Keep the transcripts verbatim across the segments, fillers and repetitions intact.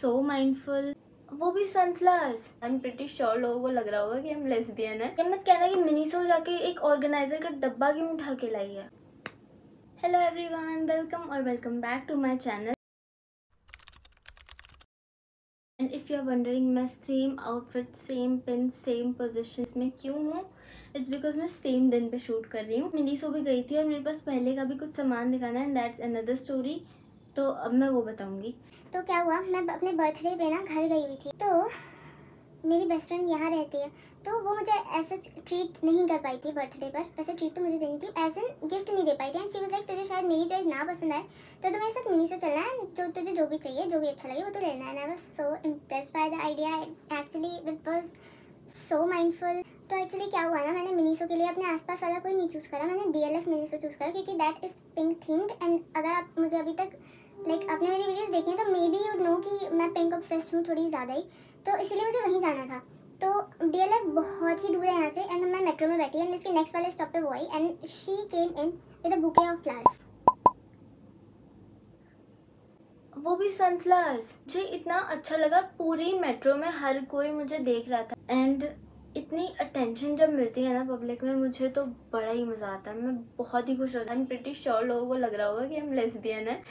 सो mindful, वो भी sunflowers. I am pretty sure लोगों को लग रहा होगा कि हम लेस्बियन हैं। हिम्मत कहना कि मिनीसो जाके एक ऑर्गेनाइजर का डब्बा क्यों उठा के लाई है। हेलो एवरीवन, वेलकम और welcome back to my channel. And if you are wondering मैं same outfit, same pin, same position में क्यों हूँ, इट्स बिकॉज मैं सेम दिन पे शूट कर रही हूँ। मिनीसो भी गई थी और मेरे पास पहले का भी कुछ सामान दिखाना है, दैट्स अनदर स्टोरी, तो अब मैं वो बताऊँगी। तो क्या हुआ, मैं अपने बर्थडे पे ना घर गई हुई थी, तो मेरी बेस्ट फ्रेंड यहाँ रहती है, तो वो मुझे ऐसा ट्रीट नहीं कर पाई थी बर्थडे पर। वैसे ट्रीट तो मुझे देनी थी, एज एन गिफ्ट नहीं दे पाई थी। एंड शी वाज लाइक, तुझे शायद मेरी चॉइस ना पसंद आए तो तुम्हारे साथ मिनीसो चलना है, जो तुझे जो भी चाहिए, जो भी अच्छा लगे वो तो लेना है। And I was so impressed by the idea, actually it was so mindful. तो एक्चुअली क्या हुआ ना, मैंने मिनीसो के लिए अपने आसपास वाला कोई नहीं चूज़ करा, मैंने डीएलएफ मिनीसो चूज़ करा, क्योंकि that is pink themed. And अगर आप मुझे अभी तक लाइक like, आपने मेरी वीडियोस देखी हैं तो मे बी यू नो कि मैं पिंक ऑब्सेस्ड हूँ थोड़ी ज़्यादा ही, तो इसीलिए मुझे वहीं जाना था। तो डीएलएफ बहुत ही दूर है यहाँ से। एंड मैं मेट्रो में बैठी, एंड इसके नेक्स्ट वाले स्टॉप पर वो आई, and she came in with a bouquet of flowers, वो भी सनफ्लावर्स। मुझे इतना अच्छा लगा, पूरी मेट्रो में हर कोई मुझे देख रहा था। एंड इतनी अटेंशन जब मिलती है ना पब्लिक में, मुझे तो बड़ा ही मज़ा आता है, मैं बहुत ही खुश होता हूँ। आई एम प्रिटी श्योर लोगों को लग रहा होगा कि हम लेस्बियन हैं,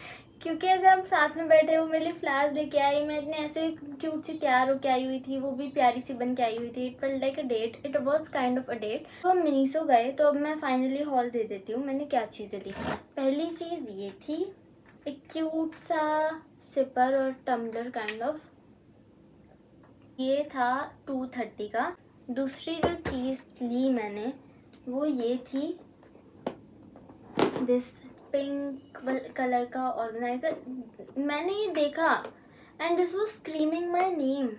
क्योंकि ऐसे हम साथ में बैठे, वो मेरे लिए फ्लावर्स लेके आई, मैं इतने ऐसे क्यूट सी तैयार होके आई हुई थी, वो भी प्यारी सी बन के आई हुई थी। It felt like a date, it was kind of a date. तो हम मिनीसो गए, तो अब मैं फाइनली हॉल दे देती हूँ मैंने क्या चीज़ें ली। पहली चीज़ ये थी, एक क्यूट सा सिपर और टम्बलर काइंड ऑफ, ये था टू थर्टी का। दूसरी जो चीज़ ली मैंने वो ये थी, दिस पिंक कलर का ऑर्गेनाइज़र। मैंने ये देखा and this was screaming my name.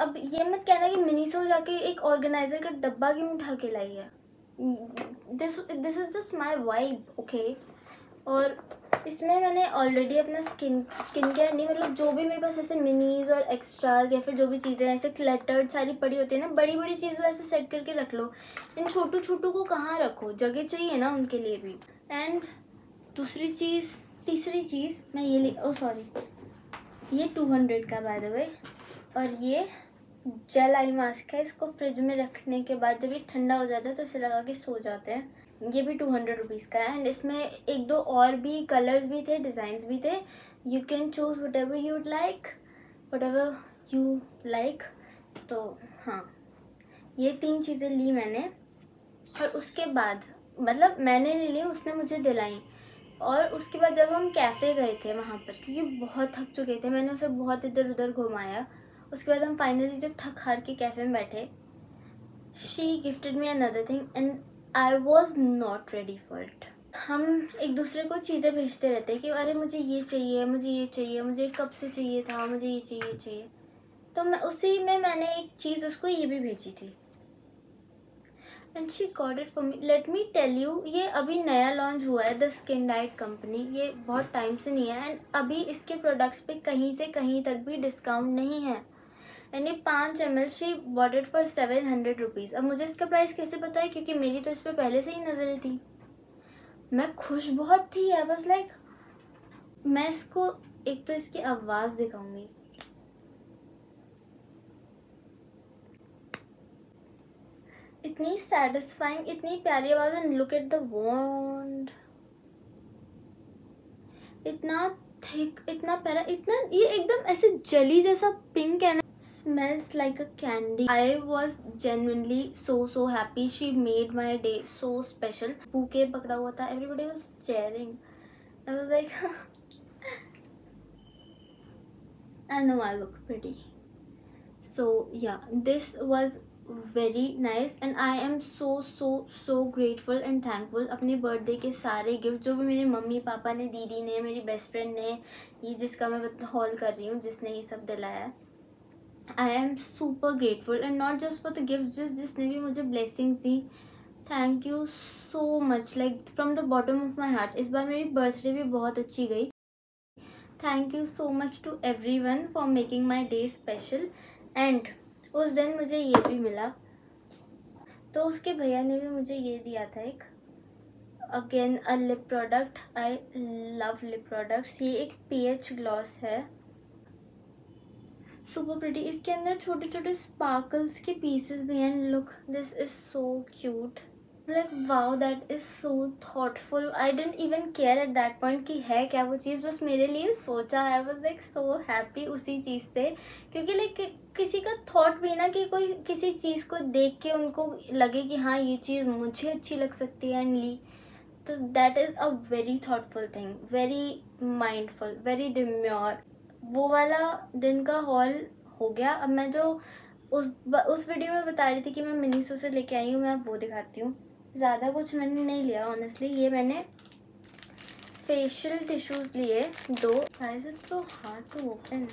अब ये मत कहना कि मिनीसो जाके एक ऑर्गेनाइज़र का डब्बा क्यों उठा के लाई है। This this is just my vibe, okay. और इसमें मैंने ऑलरेडी अपना स्किन स्किन केयर नहीं, मतलब जो भी मेरे पास ऐसे मिनीज और एक्स्ट्राज या फिर जो भी चीज़ें ऐसे क्लटर्ड सारी पड़ी होती है ना, बड़ी बड़ी चीज़ों ऐसे सेट करके रख लो, इन छोटू छोटू को कहाँ रखो, जगह चाहिए ना उनके लिए भी। एंड दूसरी चीज़, तीसरी चीज़ मैं ये ले, ओ सॉरी, ये टू हंड्रेड का बाय द वे, और ये जेल आई मास्क है। इसको फ्रिज में रखने के बाद जब ये ठंडा हो जाता है तो इसे लगा के सो जाते हैं। ये भी टू हंड्रेड रुपीज़ का है। एंड इसमें एक दो और भी कलर्स भी थे, डिज़ाइंस भी थे। You can choose whatever you like, whatever you like. तो हाँ, ये तीन चीज़ें ली मैंने, और उसके बाद, मतलब मैंने नहीं ली, उसने मुझे दिलाई। और उसके बाद जब हम कैफ़े गए थे वहाँ पर, क्योंकि बहुत थक चुके थे, मैंने उसे बहुत इधर उधर घुमाया। उसके बाद हम फाइनली जब थक हार के कैफ़े में बैठे, she gifted me another thing and I was not ready for it. हम एक दूसरे को चीज़ें भेजते रहते हैं कि अरे मुझे ये चाहिए, मुझे ये चाहिए, मुझे कब से चाहिए था, मुझे ये चाहिए चाहिए। तो मैं उसी में मैंने एक चीज़ उसको ये भी भेजी थी, and she got it for me. Let me tell you, ये अभी नया लॉन्च हुआ है द स्किन डाइट कंपनी, ये बहुत टाइम से नहीं है। एंड अभी इसके प्रोडक्ट्स पे कहीं से कहीं तक भी डिस्काउंट नहीं है। यानी पाँच M L she bought it for seven hundred rupees. अब मुझे इसका प्राइस कैसे पता है, क्योंकि मेरी तो इस पर पहले से ही नज़रें थी। मैं खुश बहुत थी, आई वॉज लाइक, मैं इसको, एक तो इसकी आवाज़ दिखाऊंगी। इतनी सैटिस्फाइंग, इतनी प्यारी आवाज़। And look at the wand, इतना थिक, इतना प्यारा, इतना, ये एकदम ऐसे जली जैसा पिंक है ना। Smells like a candy. I was genuinely so so happy. She made my day so special. Bouquet पकड़ा हुआ था, everybody was cheering. I was like, I know I look pretty. So yeah, this was very nice and I am so so so grateful and thankful. अपने birthday के सारे gift जो भी मेरे mummy papa ने, दीदी ने, मेरी बेस्ट फ्रेंड ने, ये जिसका मैं हॉल कर रही हूँ, जिसने ये सब दिलाया, I am super grateful. And not just for the gift, जिस जिसने भी मुझे ब्लेसिंग्स दी, thank you so much, like from the bottom of my heart. इस बार मेरी बर्थडे भी बहुत अच्छी गई। Thank you so much to everyone for making my day special. And उस दिन मुझे ये भी मिला, तो उसके भैया ने भी मुझे ये दिया था, एक again a lip product. I love lip products. ये एक पी एच ग्लॉस है, सुपर प्रिटी। इसके अंदर छोटे छोटे स्पार्कल्स के पीसेस भी हैं। Look, this is so cute, like wow that is so thoughtful. I didn't even care at that point कि है क्या वो चीज़, बस मेरे लिए सोचा है। I was like so happy उसी चीज़ से, क्योंकि लाइक कि, किसी का थॉट भी ना कि कोई किसी चीज़ को देख के उनको लगे कि हाँ ये चीज़ मुझे अच्छी लग सकती है एंड ली, तो that is a very thoughtful thing, very mindful, very demure. वो वाला दिन का हॉल हो गया। अब मैं जो उस उस वीडियो में बता रही थी कि मैं मिनीसो से लेके आई हूँ, मैं वो दिखाती हूँ। ज़्यादा कुछ मैंने नहीं लिया ऑनेस्टली। ये मैंने फेशियल टिश्यूज़ लिए दो। Why is it so hard to open?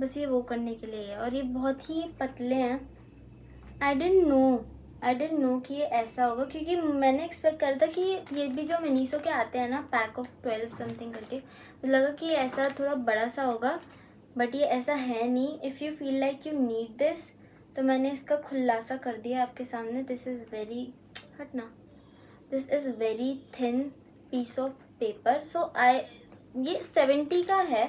बस ये वो करने के लिए है, और ये बहुत ही पतले हैं। I don't know I don't know कि ये ऐसा होगा, क्योंकि मैंने एक्सपेक्ट करा था कि ये भी जो मिनीसो के आते हैं ना पैक ऑफ ट्वेल्व समथिंग करके, तो लगा कि ऐसा थोड़ा बड़ा सा होगा, बट ये ऐसा है नहीं। If you feel like you need this, तो मैंने इसका खुलासा कर दिया आपके सामने। दिस इज़ वेरी हटना this is very thin piece of paper. So I ये सेवेंटी का है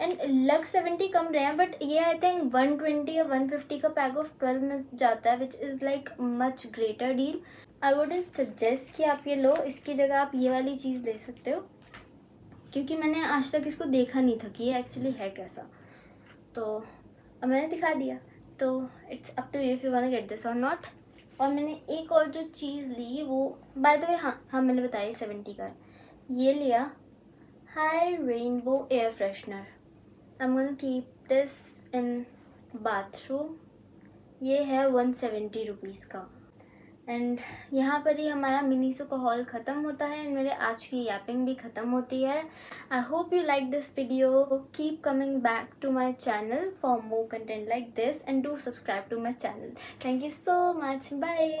एंड लग सेवेंटी कम रहे हैं, बट ये आई थिंक वन ट्वेंटी या वन फिफ्टी का पैक ऑफ ट्वेल्व में जाता है, which is like much greater deal. I wouldn't suggest कि आप ये लो, इसकी जगह आप ये वाली चीज़ ले सकते हो, क्योंकि मैंने आज तक इसको देखा नहीं था कि ये एक्चुअली है कैसा। तो अब मैंने दिखा दिया, तो it's up to you if you want to get this और नॉट। और मैंने एक और जो चीज़ ली वो बाय द वे, हाँ हाँ मैंने बताया सेवेंटी का ये लिया, high rainbow air freshener. I'm gonna keep this in bathroom। ये है वन सेवेंटी रुपीस का। एंड यहाँ पर ही हमारा मिनीसो का हॉल ख़त्म होता है, एंड मेरे आज की यापिंग भी ख़त्म होती है। I hope you like this video. Keep coming back to my channel for more content like this, and do subscribe to my channel. Thank you so much, bye.